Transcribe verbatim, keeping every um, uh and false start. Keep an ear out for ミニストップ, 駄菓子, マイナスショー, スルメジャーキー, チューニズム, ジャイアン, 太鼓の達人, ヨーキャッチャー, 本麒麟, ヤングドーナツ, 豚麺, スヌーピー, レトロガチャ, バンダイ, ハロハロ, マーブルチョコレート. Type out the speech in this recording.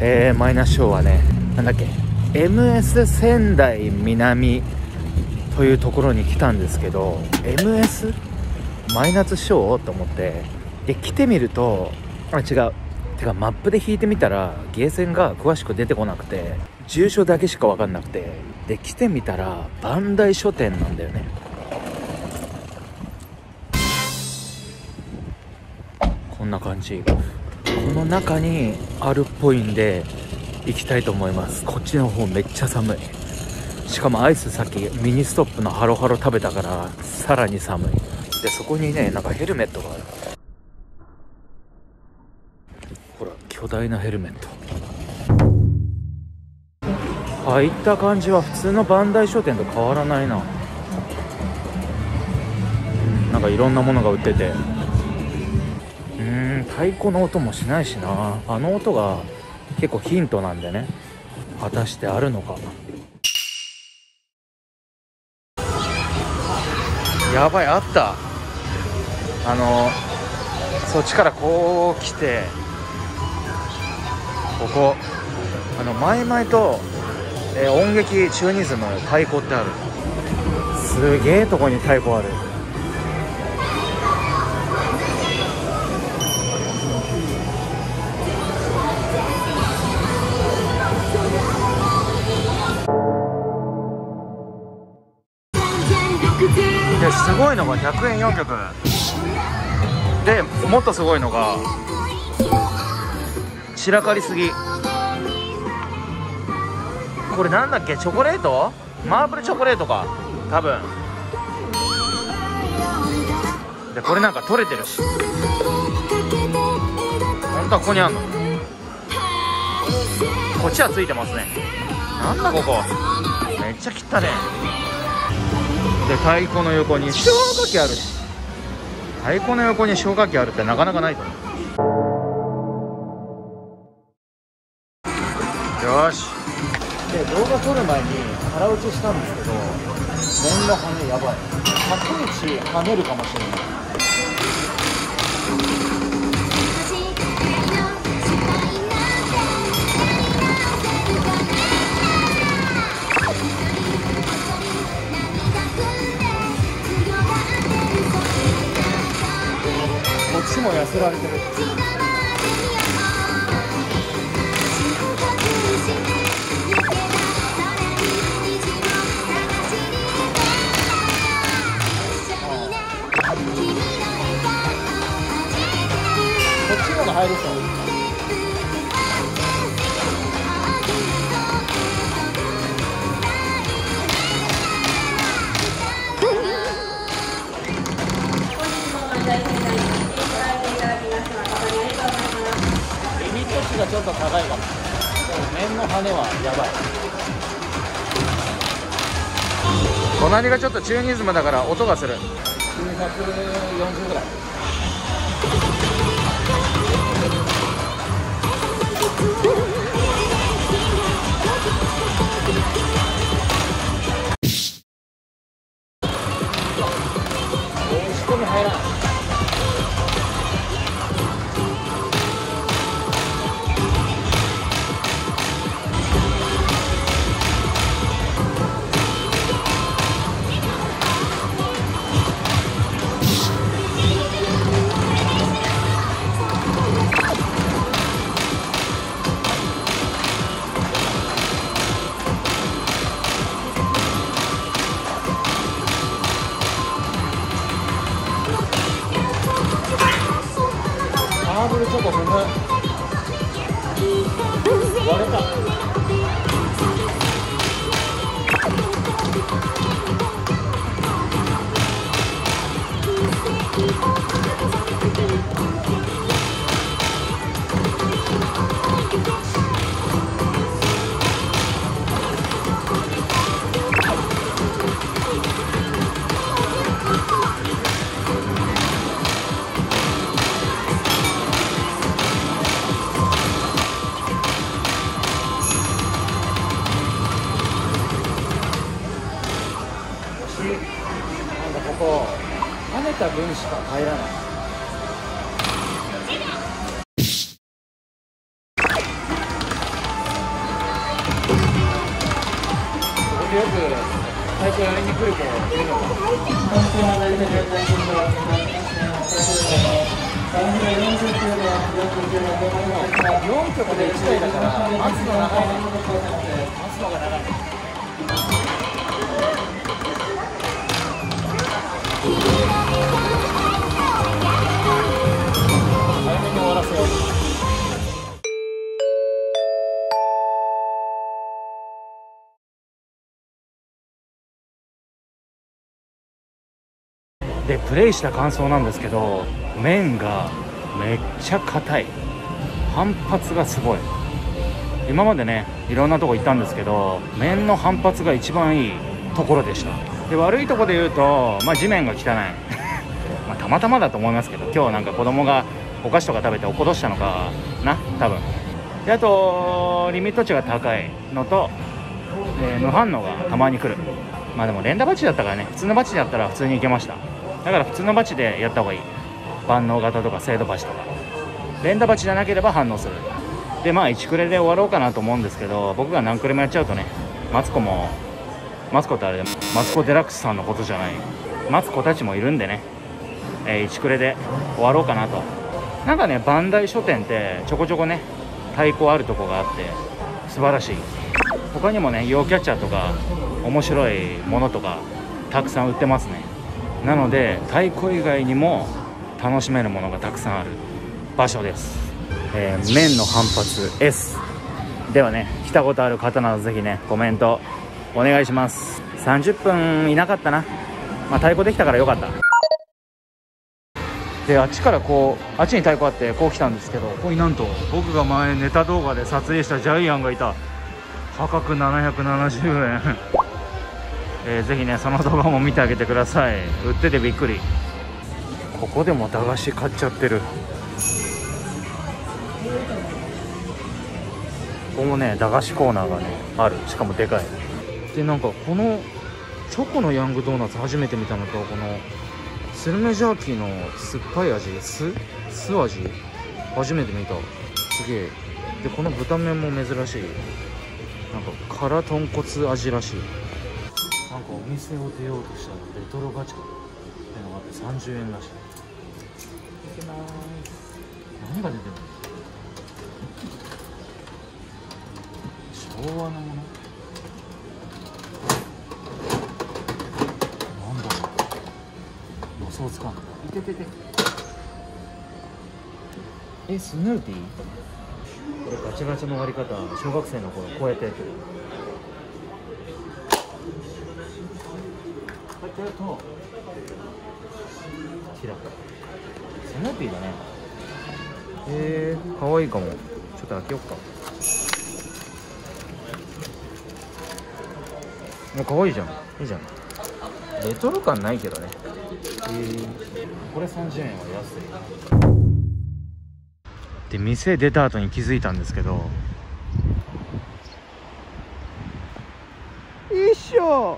えー、マイナスショーはね、なんだっけ エムエス 仙台南というところに来たんですけど、 エムエス マイナスショーと思ってで来てみると、あ違うてかマップで引いてみたらゲーセンが詳しく出てこなくて、住所だけしか分かんなくて、で来てみたらバンダイ書店なんだよね。こんな感じ、この中にあるっぽいんで行きたいと思います。こっちの方めっちゃ寒い。しかもアイスさっきミニストップのハロハロ食べたからさらに寒い。でそこにね、なんかヘルメットがある。ほら巨大なヘルメット。入った感じは普通のバンダイ商店と変わらないな。なんかいろんなものが売ってて、うーん太鼓の音もしないしな。あの音が結構ヒントなんでね、果たしてあるのか。やばい、あった。あのそっちからこう来て、ここあの前々と、えー、音劇チューニズム太鼓ってある。すげえとこに太鼓ある。ですごいのがひゃくえんよんきょくで、もっとすごいのが散らかりすぎ。これなんだっけ、チョコレート、マーブルチョコレートか多分で、これなんか取れてるし。本当はここにあんの、こっちはついてますね。なんだここ、めっちゃ汚ね。で太鼓の横に消火器あるし、太鼓の横に消火器あるってなかなかないと思う。よし、で動画撮る前に腹打ちしたんですけど、面の羽根やばい。ひゃくにち跳ねるかもしれない。こっちも痩せられてる。こっちの方が入ると思う。ちょっと高いかも。面の羽はやばい。隣がちょっとチューニズムだから音がする。きゅうひゃくよんじゅうぐらい。押し込み入らない。跳ねた分しか入らない。よく太鼓やりに来る子がいるのか。よんきょくでいちだいだから待つのが長いね。待つのが長い。でプレイした感想なんですけど、面がめっちゃ硬い、反発がすごい。今までねいろんなとこ行ったんですけど、面の反発が一番いいところでした。で悪いとこで言うと、まあ、地面が汚いまあたまたまだと思いますけど、今日なんか子供がお菓子とか食べて落っことしたのかな多分。であとリミット値が高いのと、えー、無反応がたまに来る。まあでも連打バチだったからね、普通のバチだったら普通にいけました。だから普通のバチでやった方がいい。万能型とか精度バチとか連打バチじゃなければ反応する。でまあいちクレで終わろうかなと思うんですけど、僕が何クレもやっちゃうとね、マツコもマツコってあれでもマツコ・デラックスさんのことじゃない、マツコたちもいるんでね、えー、いちクレで終わろうかなと。なんかねバンダイ書店ってちょこちょこね太鼓あるとこがあって素晴らしい。他にもねヨーキャッチャーとか面白いものとかたくさん売ってますね。なので太鼓以外にも楽しめるものがたくさんある場所です、えー、面の反発 S ではね、来たことある方などぜひねコメントお願いします。さんじゅっぷんいなかったな、まあ、太鼓できたからよかった。であっちからこう、あっちに太鼓あってこう来たんですけど、ここになんと僕が前ネタ動画で撮影したジャイアンがいた。破格ななひゃくななじゅうえんえー、ぜひねその動画も見てあげてください。売っててびっくり。ここでも駄菓子買っちゃってる。ここもね駄菓子コーナーがねある、しかもでかい。でなんかこのチョコのヤングドーナツ初めて見たのと、このスルメジャーキーの酸っぱい味、酢酢味初めて見た。すげえ。でこの豚麺も珍しい、なんか辛豚骨味らしい。なんかお店を出ようとしたらレトロガチャってのがあってさんじゅうえんらしい。いけまーす。何が出てるの？昭和のもの？なんだろう？予想つかん。いててて。え、スヌーピー？これガチガチの割り方、小学生の頃こうやってやってる。これと開くスヌーピーだね。へえー、かわいいかも。ちょっと開けよっか。かわいいじゃん、いいじゃん。レトロ感ないけどね。えー、これさんじゅうえんは安い。で店出た後に気づいたんですけど、一緒